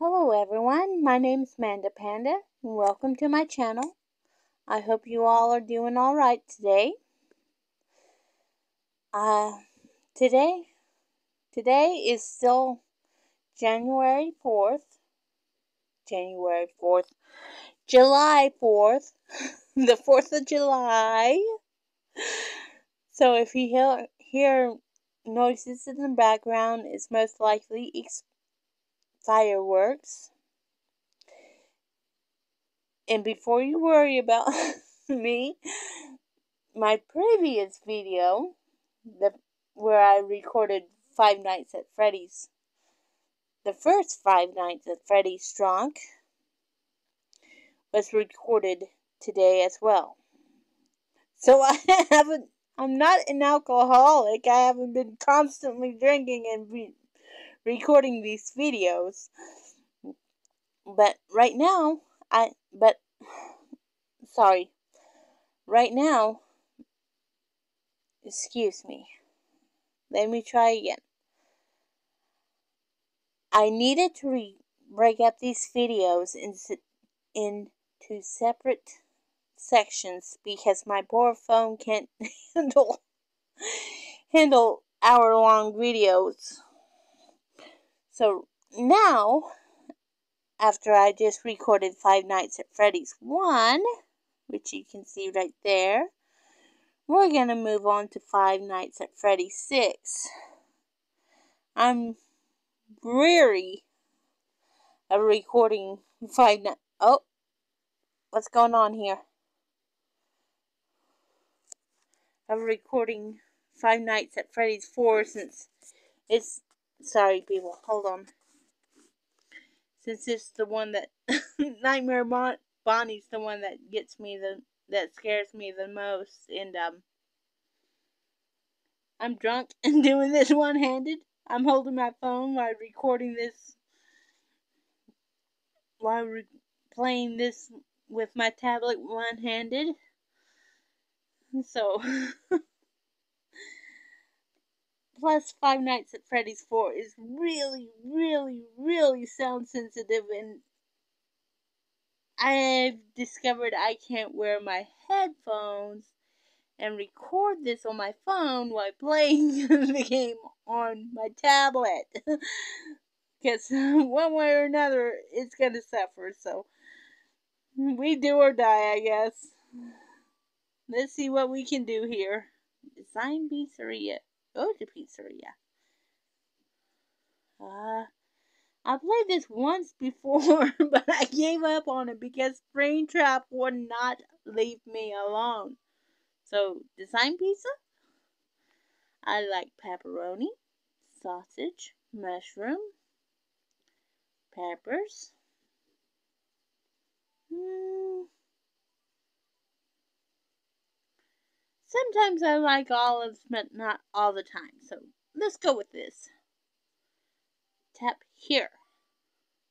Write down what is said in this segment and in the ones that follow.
Hello everyone, my name's Manda Panda and welcome to my channel. I hope you all are doing alright today. Today is still July 4th, the 4th of July. So if you hear noises in the background, it's most likely fireworks. And before you worry about me, my previous video, where I recorded Five Nights at Freddy's, the first Five Nights at Freddy's drunk, was recorded today as well. So I'm not an alcoholic. I haven't been constantly drinking and recording these videos. I needed to break up these videos into separate sections because my poor phone can't handle hour-long videos. So now, after I just recorded Five Nights at Freddy's 1, which you can see right there, we're going to move on to Five Nights at Freddy's 6. I'm weary of recording Five Nights... Oh, what's going on here? I'm recording Five Nights at Freddy's 4 since it's... Sorry, people. Hold on. Since it's the one that Nightmare Bonnie's the one that gets me that scares me the most, and I'm drunk and doing this one-handed. I'm holding my phone while recording this, while playing this with my tablet one-handed. So. Plus, Five Nights at Freddy's 4 is really, really, really sound sensitive, and I've discovered I can't wear my headphones and record this on my phone while playing the game on my tablet, because one way or another, it's going to suffer, so we do or die, I guess. Let's see what we can do here. Design Pizzeria. Go to pizzeria. I played this once before, but I gave up on it because Springtrap would not leave me alone. So, design pizza. I like pepperoni, sausage, mushroom, peppers. Sometimes I like olives, but not all the time. So, let's go with this. Tap here.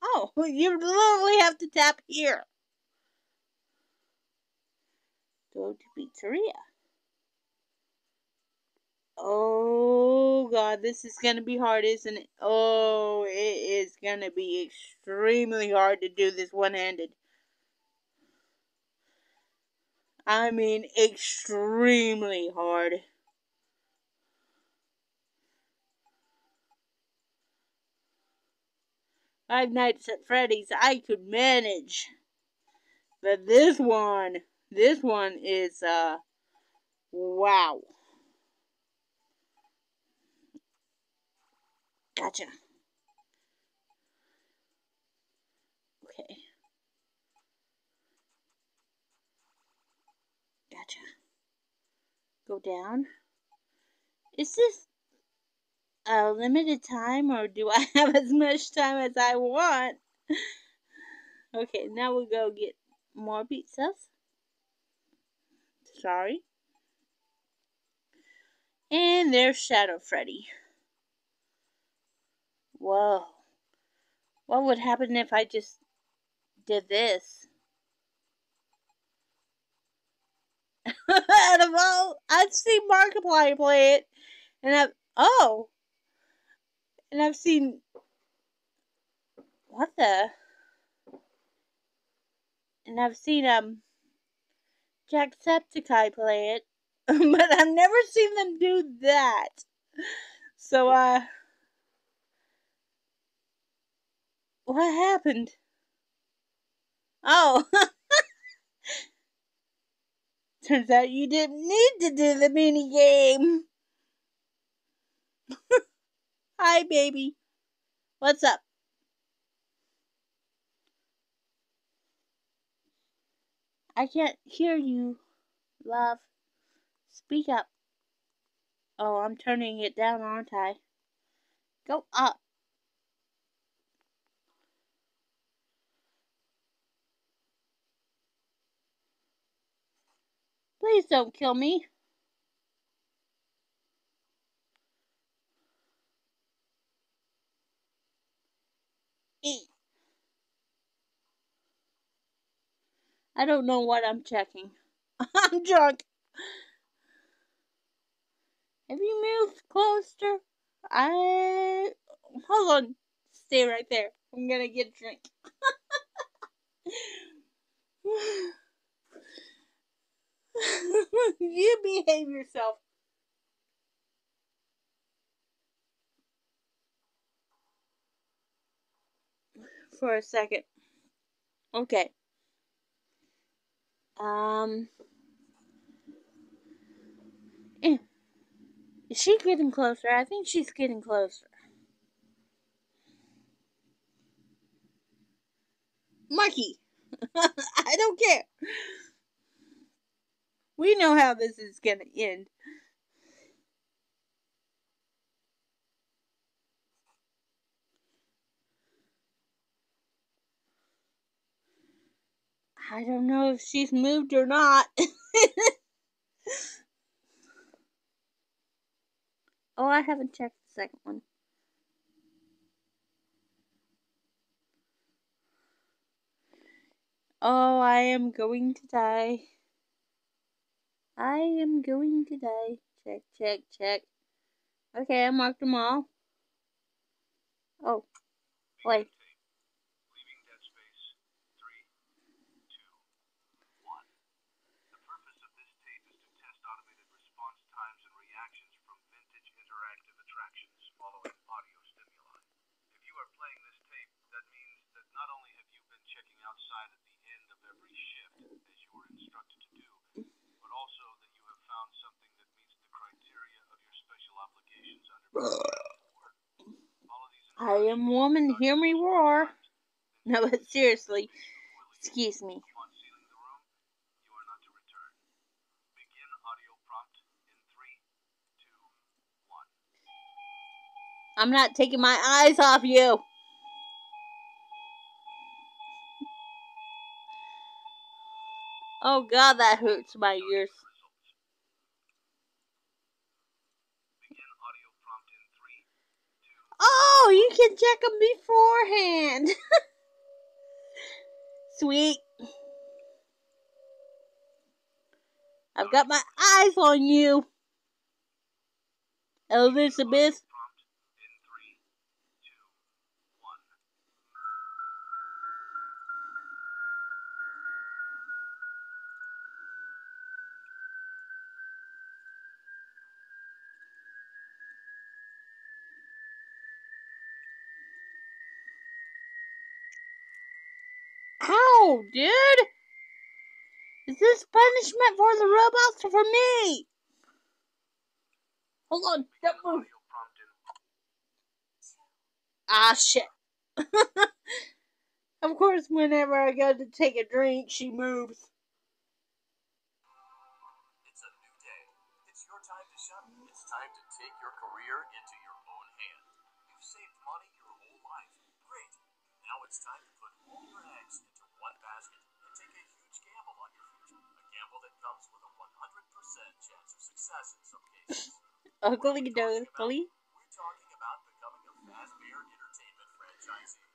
Oh, you literally have to tap here. Go to pizzeria. Oh, God, this is going to be hard, isn't it? Oh, it is going to be extremely hard to do this one-handed. I mean, extremely hard. Five Nights at Freddy's, I could manage. But this one is, wow. Gotcha. Okay. Gotcha. Go down. Is this a limited time or do I have as much time as I want? Okay, now we'll go get more pizzas. Sorry. And there's Shadow Freddy. Whoa. What would happen if I just did this? Out of all, I've seen Markiplier play it, and I've seen, what mother. And I've seen Jacksepticeye play it, but I've never seen them do that. So what happened? Oh. Turns out you didn't need to do the mini game. Hi, baby. What's up? I can't hear you, love. Speak up. Oh, I'm turning it down, aren't I? Go up. Please don't kill me. Eat. I don't know what I'm checking. I'm drunk. Have you moved closer? Hold on. Stay right there. I'm gonna get a drink. You behave yourself. For a second. Okay. Is she getting closer? I think she's getting closer. Marky! I don't care. We know how this is gonna end. I don't know if she's moved or not. Oh, I haven't checked the second one. Oh, I am going to die. I am going to die. Check, check, check. Okay, I marked them all. Oh, wait. I am woman, hear me roar. No, but seriously, excuse me. I'm not taking my eyes off you. Oh God, that hurts my ears. Oh, you can check them beforehand. Sweet. I've got my eyes on you, Elizabeth. Ow, dude! Is this punishment for the robots or for me? Hold on, don't move. Ah, shit. Of course, whenever I go to take a drink, she moves. It's a new day. It's your time to shine. It's time to take your career into your own hand. You've saved money your whole life. Great. Now it's time to put all your eggs into one basket and take a huge gamble on your future. A gamble that comes with a 100% chance of success in some cases. Ugly dogly. We're talking about becoming a Fazbear Entertainment franchisee.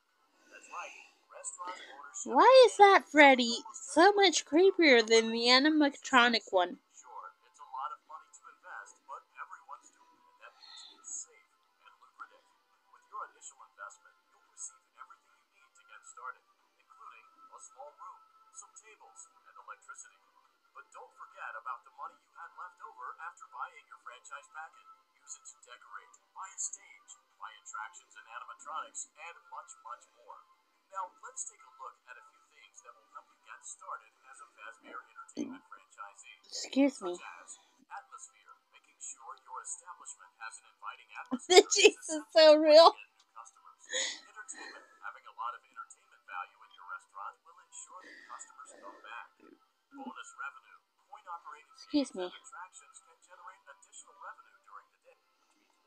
That's right. Restaurant ownership. Why is that Freddy so much creepier than the animatronic one? Sure, it's a lot of money to invest, but everyone's doing it. That means it's safe and lucrative. With your initial investment, you'll receive everything you need to get a small room, some tables, and electricity. But don't forget about the money you had left over after buying your franchise packet. Use it to decorate, buy a stage, buy attractions and animatronics, and much, much more. Now, let's take a look at a few things that will help you get started as a Fazbear Entertainment franchisee. Excuse me. Such as atmosphere, making sure your establishment has an inviting atmosphere. This is so real. Entertainment, having a lot of entertainment value in your restaurant will ensure that customers come back. Bonus revenue, coin operating fees and attractions can generate additional revenue during the day.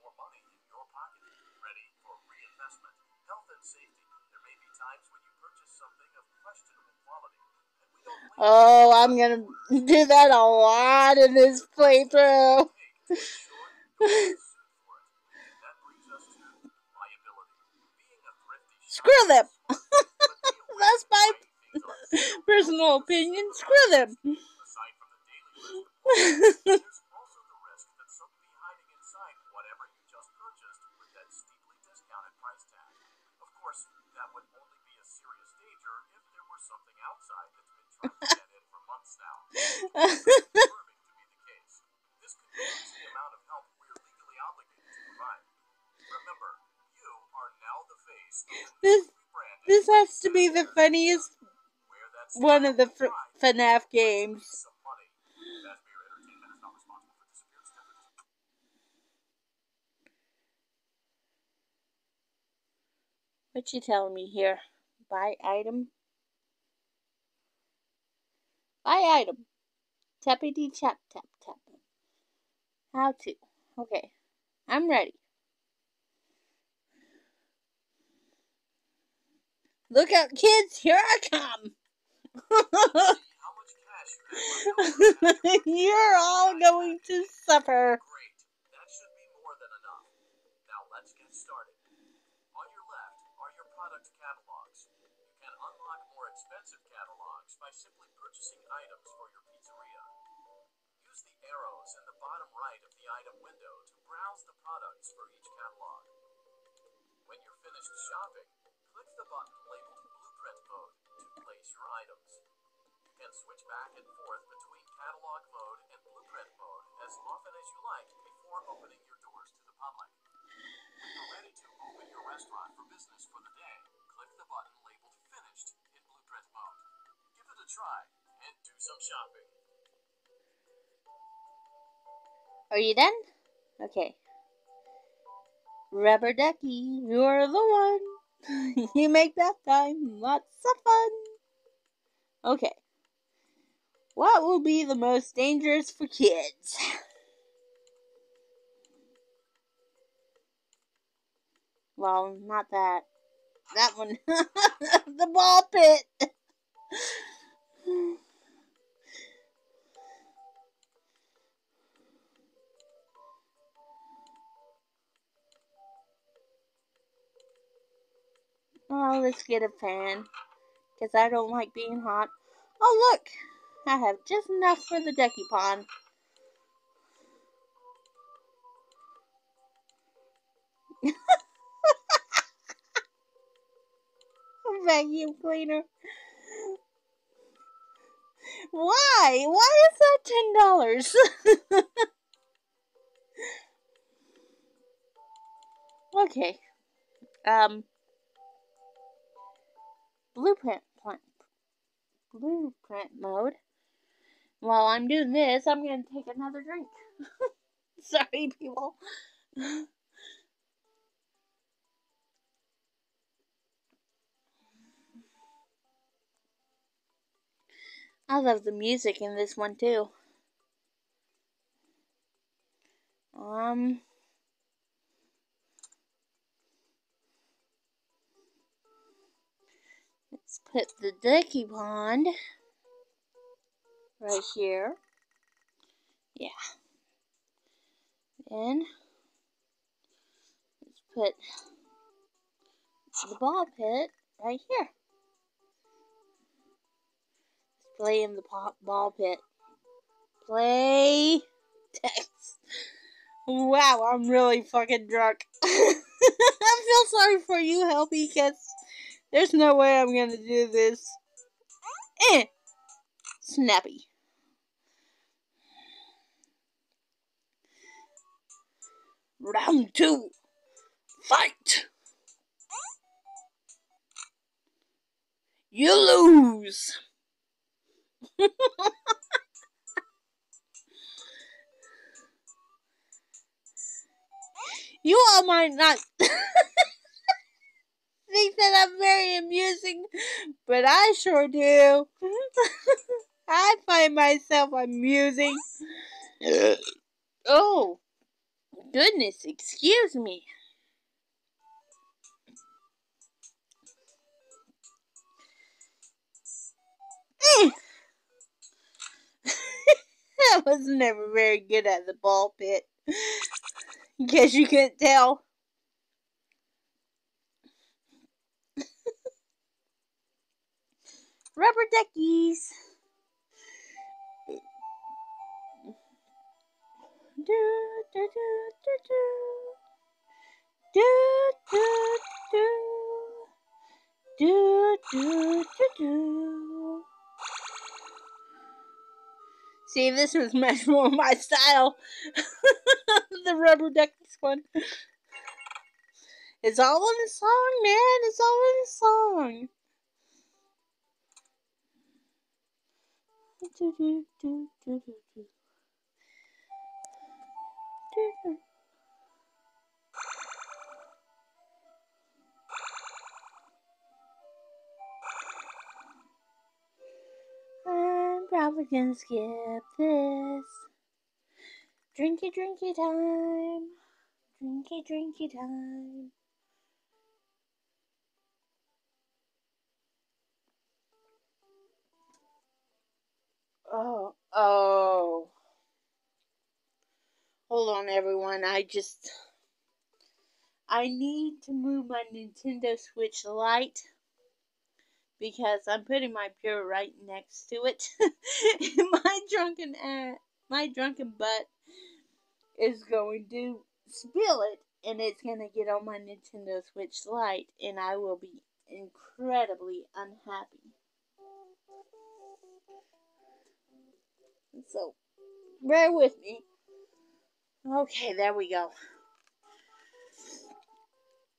More money in your pocket, ready for reinvestment. Health and safety, there may be times when you purchase something of questionable quality. And we don't oh, I'm gonna do that a lot in this playthrough. Screw them! That's my personal opinion. Screw them! Aside from the daily risk, there's also the risk that something hiding inside whatever you just purchased with that steeply discounted price tag. Of course, that would only be a serious danger if there were something outside that's been trying to get in for months now. It's confirming to be the case. This could reduce the amount of help we're legally obligated to provide. Remember, this has to be the funniest one of the FNAF games. What you telling me here? Buy item. Buy item. Tappity tap tap tap. How to? Okay, I'm ready. Look out, kids! Here I come! You're all going to suffer! Great. That should be more than enough. Now let's get started. On your left are your product catalogs. You can unlock more expensive catalogs by simply purchasing items for your pizzeria. Use the arrows in the bottom right of the item window to browse the products for each catalog. When you're finished shopping, click the button labeled Blueprint Mode to place your items. You can switch back and forth between Catalog Mode and Blueprint Mode as often as you like before opening your doors to the public. When you're ready to open your restaurant for business for the day, click the button labeled Finished in Blueprint Mode. Give it a try and do some shopping. Are you done? Okay. Rubber Ducky, you're the one. You make that time lots of fun. Okay. What will be the most dangerous for kids? Well, not that. That one. The ball pit. Oh, let's get a fan, because I don't like being hot. Oh, look! I have just enough for the ducky pond. A vacuum cleaner. Why? Why is that $10? Okay. Blueprint mode. While I'm doing this, I'm going to take another drink. Sorry, people. I love the music in this one, too. Let's put the ducky pond right here. Yeah. And let's put the ball pit right here. Let's play in the ball pit. Play text. Wow, I'm really fucking drunk. I feel sorry for you, Helpy, because there's no way I'm gonna do this. Snappy. Round two. Fight. You lose. You all might not think that I'm very amusing, but I sure do. I find myself amusing. Oh, goodness, excuse me. I was never very good at the ball pit. In case you couldn't tell. Rubber duckies. Do, do, do, do, do. Do, do, do. Do, do, do. See, this was much more my style. The rubber duckies one. It's all in the song, man. It's all in the song. I'm probably gonna skip this. Drinky time. Drinky time. Oh. Hold on, everyone. I need to move my Nintendo Switch Lite because I'm putting my beer right next to it. My drunken butt is going to spill it, and it's going to get on my Nintendo Switch Lite, and I will be incredibly unhappy. So, bear with me. Okay, there we go.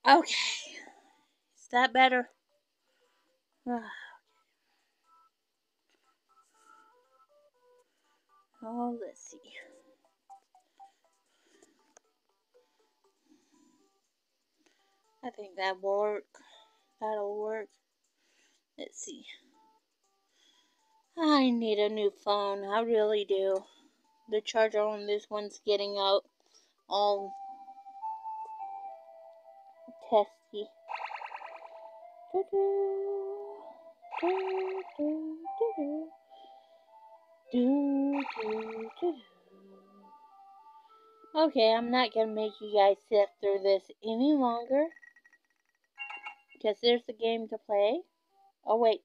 Okay. Is that better? Oh, let's see. I think that will work. That'll work. Let's see. I need a new phone. I really do. The charger on this one's getting out all testy. Okay, I'm not gonna make you guys sit through this any longer because there's a game to play. Oh wait,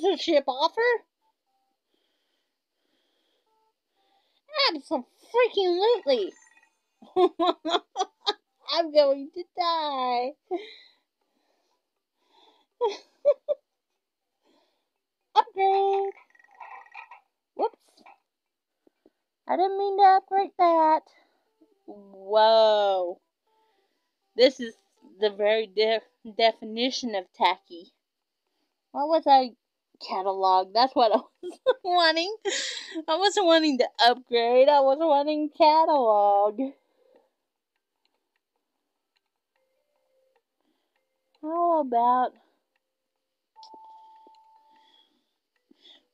sponsorship offer. Absolutely. I'm going to die. Upgrade. Whoops. I didn't mean to upgrade that. Whoa. This is the very definition of tacky. What was I? Catalog. That's what I was wanting. I wasn't wanting to upgrade. I was wanting catalog. How about...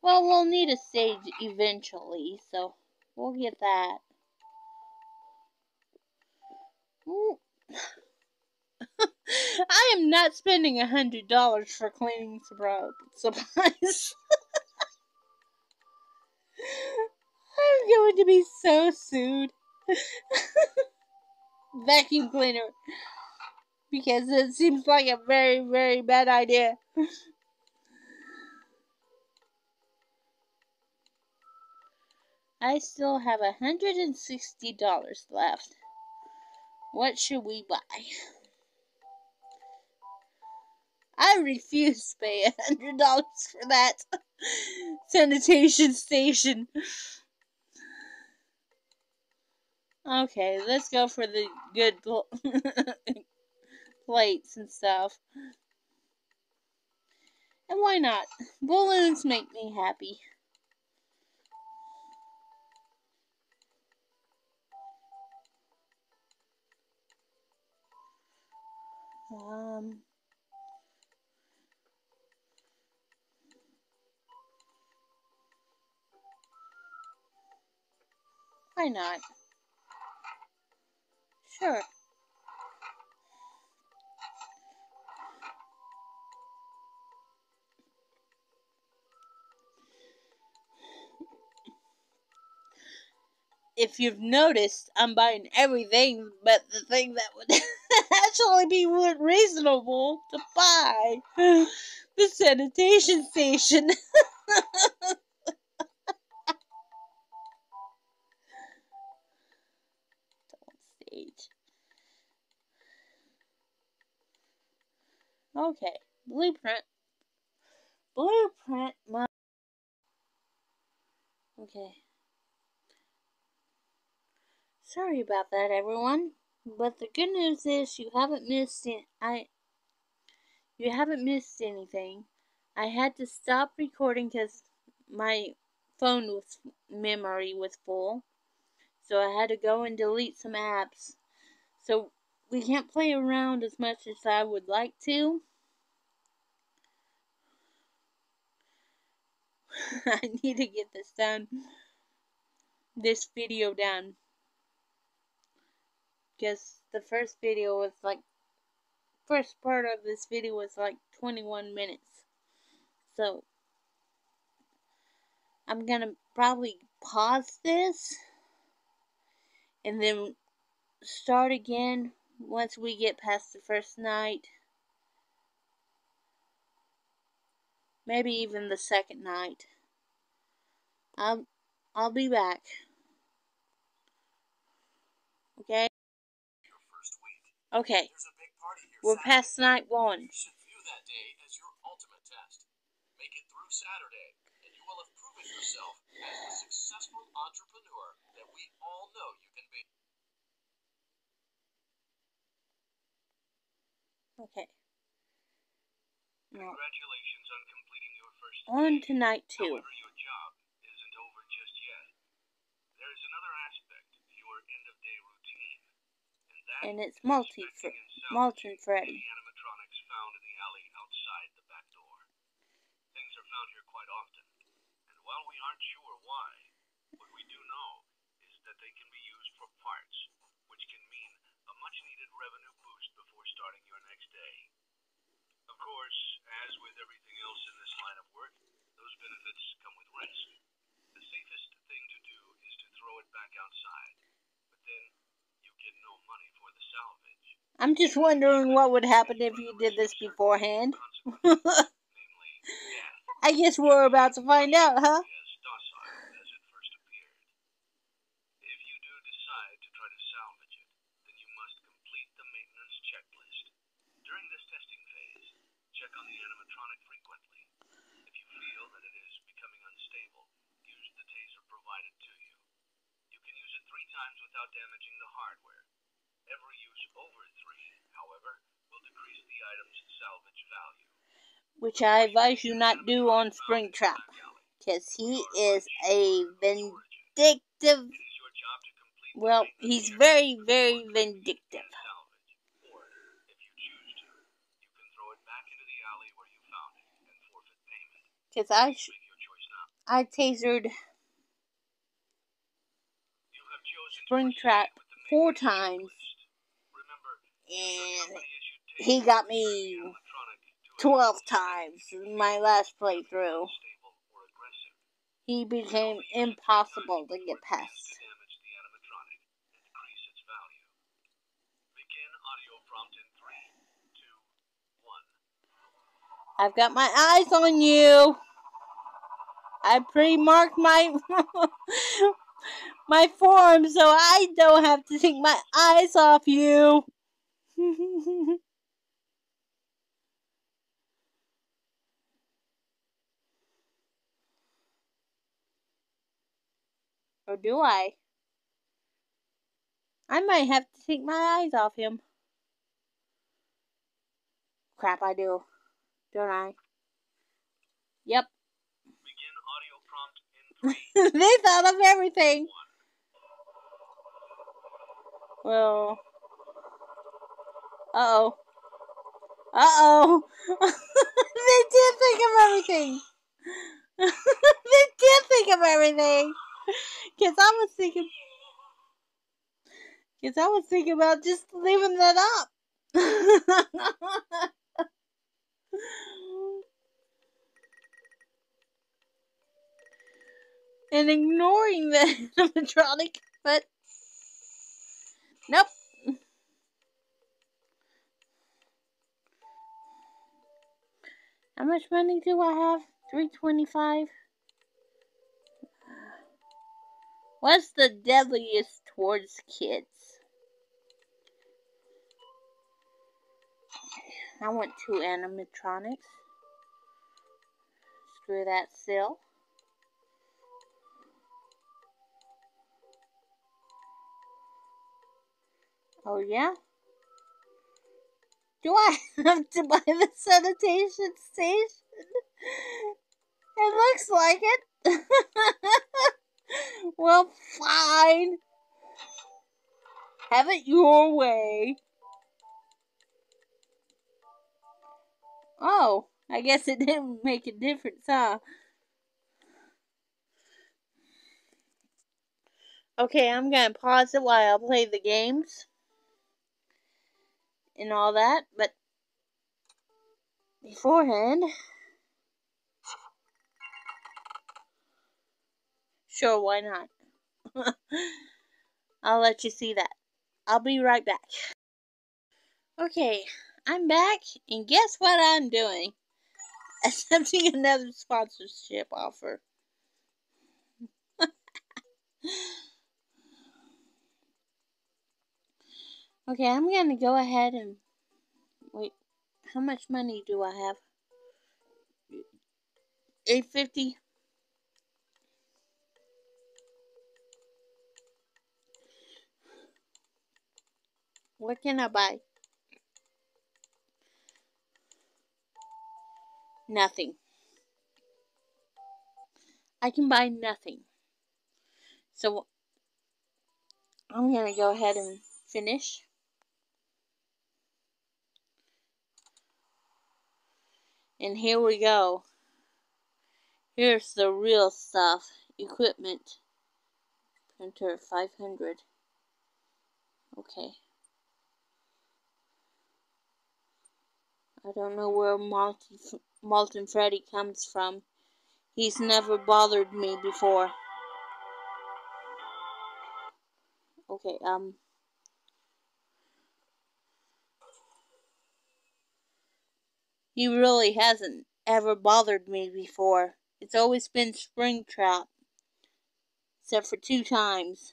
Well, we'll need a stage eventually, so we'll get that. I am not spending $100 for cleaning supplies. I'm going to be so sued. Vacuum cleaner. Because it seems like a very, very bad idea. I still have $160 left. What should we buy? I refuse to pay $100 for that sanitation station. Okay, let's go for the good plates and stuff. And why not? Balloons make me happy. Why not? Sure. If you've noticed, I'm buying everything but the thing that would actually be reasonable to buy. The sanitation station. Okay, blueprint. Blueprint, my. Okay. Sorry about that, everyone. But the good news is you haven't missed it. You haven't missed anything. I had to stop recording because my phone memory was full, so I had to go and delete some apps. So we can't play around as much as I would like to. I need to get this done. This video done. Because the first video was like... First part of this video was like 21 minutes. So I'm gonna probably pause this and then start again once we get past the first night. Maybe even the second night. I'll be back. Okay? Okay. We're past night one. You should view that day as your ultimate test. Make it through Saturday, and you will have proven yourself as the successful entrepreneur that we all know you can be. Okay. Now, congratulations on completing your first day. On to night two. However, your job isn't over just yet. There is another aspect to your end-of-day routine, and it's Molten Freddy. Animatronics found in the alley outside the back door. Things are found here quite often, and while we aren't sure why, what we do know is that they can be used for parts, which can mean a much-needed revenue boost before starting your next day. Of course, as with everything else in this line of work, those benefits come with risk. The safest thing to do is to throw it back outside, but then you get no money for the salvage. I'm just wondering what would happen if you did this beforehand. I guess we're about to find out, huh? Damaging the hardware. Every use over 3, however, will decrease the item's salvage value. Which I advise you not do on Springtrap, because he is a vindictive... Well, he's very, very vindictive. Because I tasered Springtrap 4 times, and he got me 12 times in my last playthrough. He became impossible to get past. I've got my eyes on you. I pre-marked my... my form, so I don't have to take my eyes off you. Or do I? I might have to take my eyes off him. Crap, I do. Don't I? Yep. Begin audio prompt in 3. They thought of everything. Well. Uh-oh. Uh-oh. They did think of everything. They did think of everything. Cause I was thinking about just leaving that up. And ignoring the animatronic, but nope. How much money do I have? 325. What's the deadliest towards kids? I want 2 animatronics. Screw that still. Oh yeah? Do I have to buy the sanitation station? It looks like it. Well, fine. Have it your way. Oh, I guess it didn't make a difference, huh? Okay, I'm gonna pause it while I play the games. And all that, but beforehand, sure, why not? I'll let you see that. I'll be right back. Okay, I'm back, and guess what I'm doing? Accepting another sponsorship offer. Okay, I'm gonna go ahead and wait. How much money do I have? 850. What can I buy? Nothing. I can buy nothing. So I'm gonna go ahead and finish. And here we go. Here's the real stuff. Equipment. Printer 500. Okay. I don't know where Molten Freddy comes from. He's never bothered me before. Okay, He really hasn't ever bothered me before. It's always been Springtrap. Except for 2 times.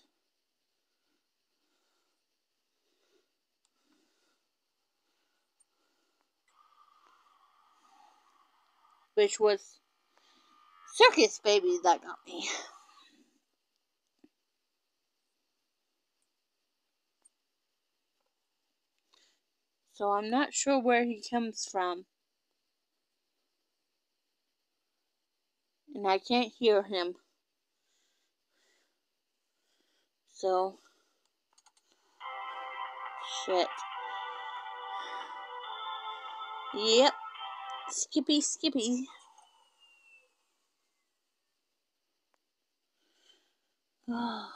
Which was Circus Baby that got me. So I'm not sure where he comes from. And I can't hear him. So. Shit. Yep. Skippy, Skippy. Oh.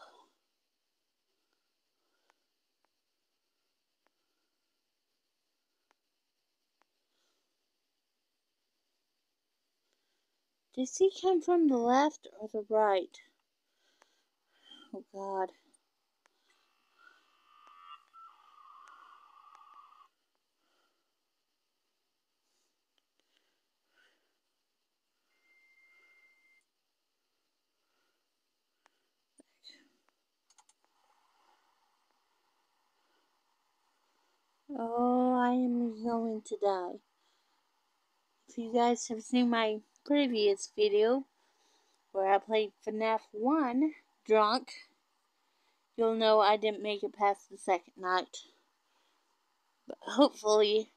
Does he come from the left or the right? Oh, God. Oh, I am going to die. If you guys have seen my previous video where I played FNAF 1, drunk, you'll know I didn't make it past the second night. But hopefully,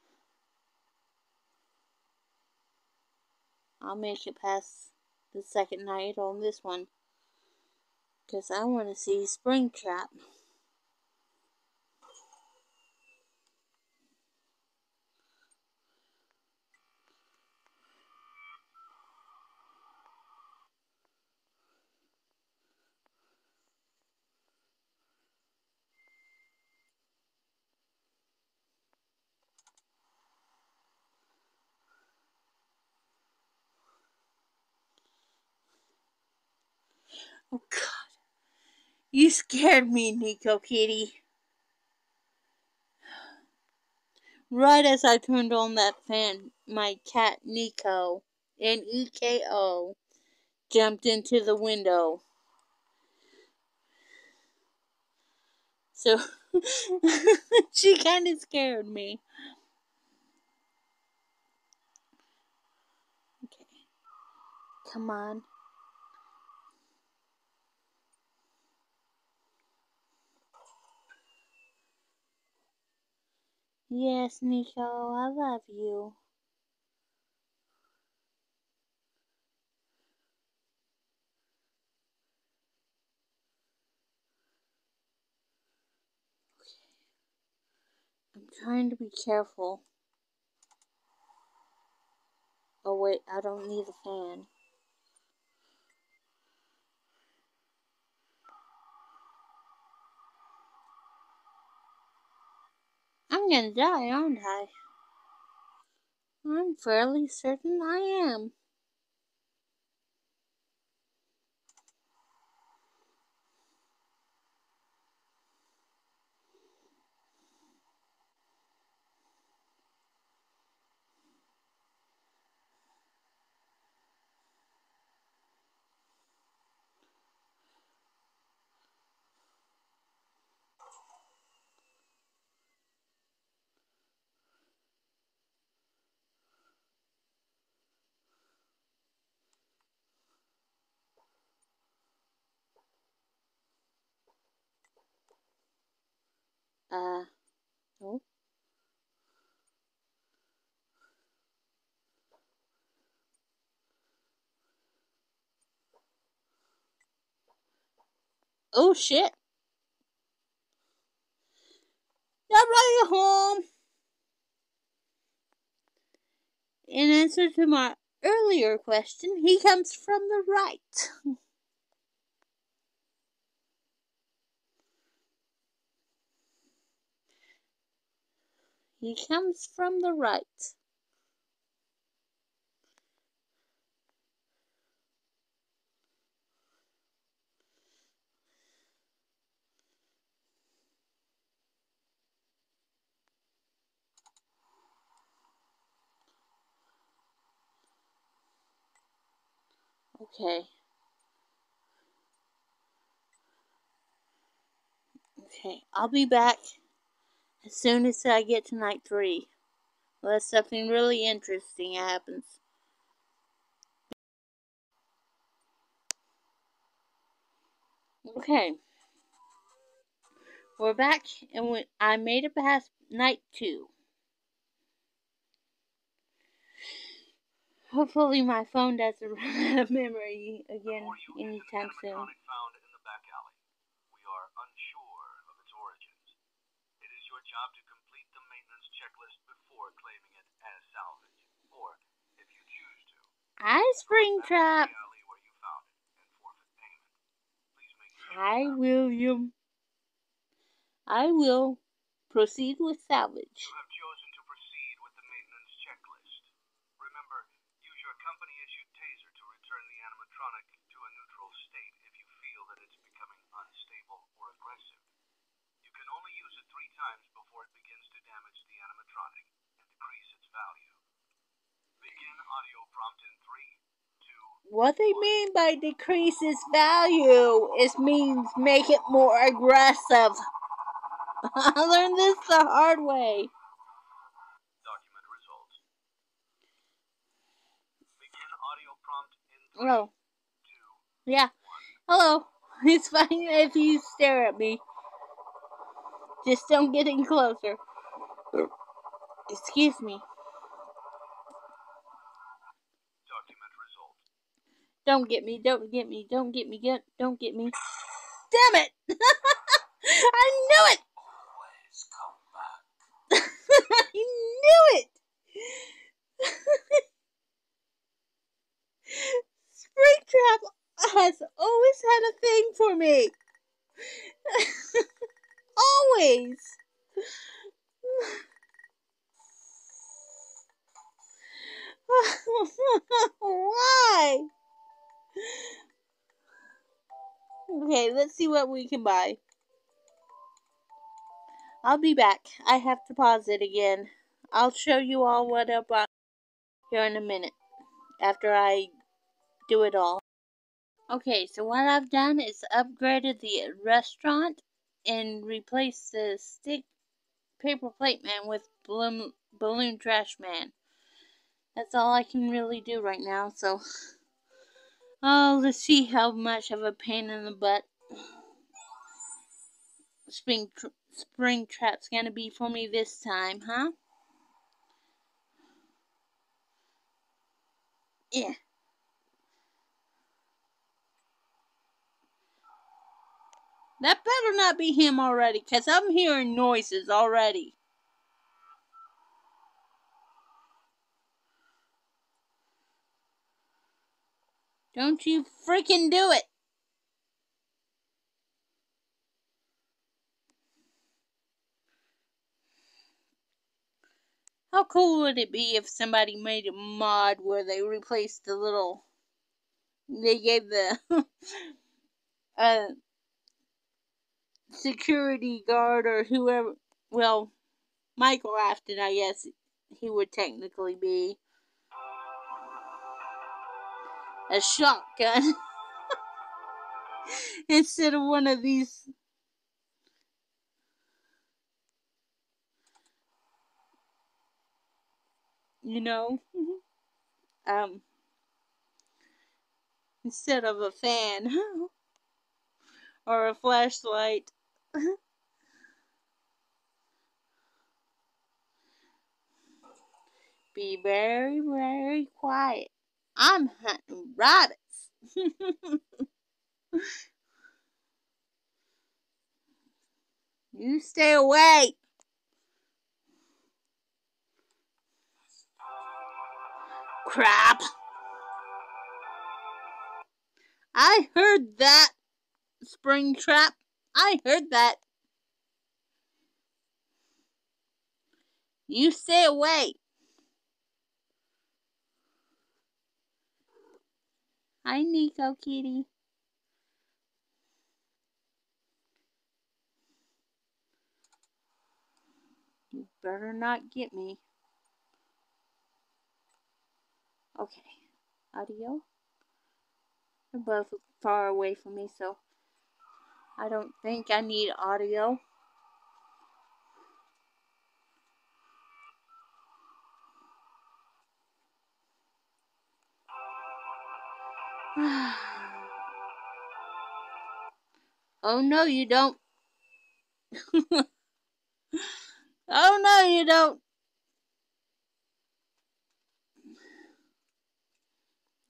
I'll make it past the second night on this one. Because I want to see Springtrap. Oh, God. You scared me, Nico Kitty. Right as I turned on that fan, my cat, Nico, N-E-K-O, jumped into the window. So, she kind of scared me. Okay. Come on. Yes, Nico, I love you. Okay. I'm trying to be careful. Oh, wait, I don't need a fan. I'm gonna die, aren't I? I'm fairly certain I am. No. Oh, shit. I brought you home. In answer to my earlier question, he comes from the right. He comes from the right. Okay. Okay, I'll be back. As soon as I get to night 3, unless something really interesting happens. Okay. We're back, and I made it past night 2. Hopefully my phone doesn't run out of memory again anytime soon. Job to complete the maintenance checklist before claiming it as salvage, or if you choose to, Springtrap. Hi, William. I will proceed with salvage. You have chosen to proceed with the maintenance checklist. Remember, use your company-issued taser to return the animatronic to a neutral state if you feel that it's becoming unstable or aggressive. You can only use it 3 times. What they mean by decrease its value is means make it more aggressive. I learned this the hard way. Document results. Begin audio prompt in 3, 2, 1. Hello. It's fine if you stare at me. Just don't get any closer. Excuse me. Document result. Don't get me. Damn it! I knew it! Always come back. I knew it! Springtrap has always had a thing for me. Always. Why? Okay, let's see what we can buy. I'll be back. I have to pause it again. I'll show you all what I bought here in a minute after I do it all. Okay, so what I've done is upgraded the restaurant and replaced the stick paper plate man with balloon trash man. That's all I can really do right now, so let's see how much of a pain in the butt Springtrap's gonna be for me this time, huh? Yeah. That better not be him already, because I'm hearing noises already. Don't you freaking do it. How cool would it be if somebody made a mod where they replaced the little... They gave the... security guard or whoever, well, Michael Afton, I guess he would technically be a shotgun instead of one of these instead of a fan or a flashlight. Be very, very quiet. I'm hunting rabbits. You stay away. Crap. I heard that, Springtrap. I heard that. You stay away. Hi, Nico kitty. You better not get me. Okay. Audio. They're both far away from me, so I don't think I need audio. Oh no, you don't. Oh no, you don't.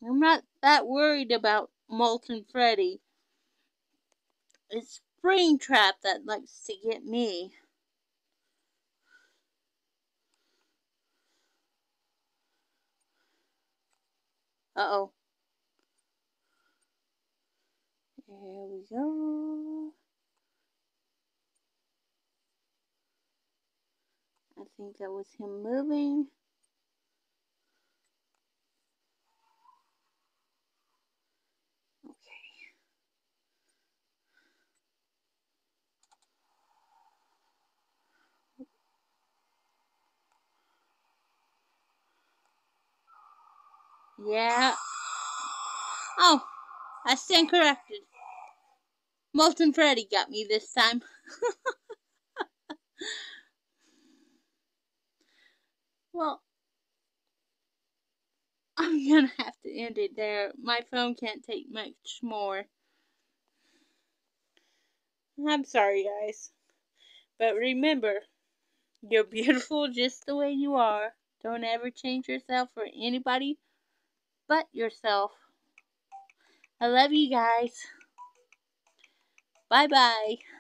I'm not that worried about Molten Freddy. It's Springtrap that likes to get me. Uh-oh. There we go. I think that was him moving. Yeah. Oh, I stand corrected. Molten Freddy got me this time. Well, I'm gonna have to end it there. My phone can't take much more. I'm sorry, guys. But remember, you're beautiful just the way you are. Don't ever change yourself for anybody but yourself. I love you guys. Bye-bye.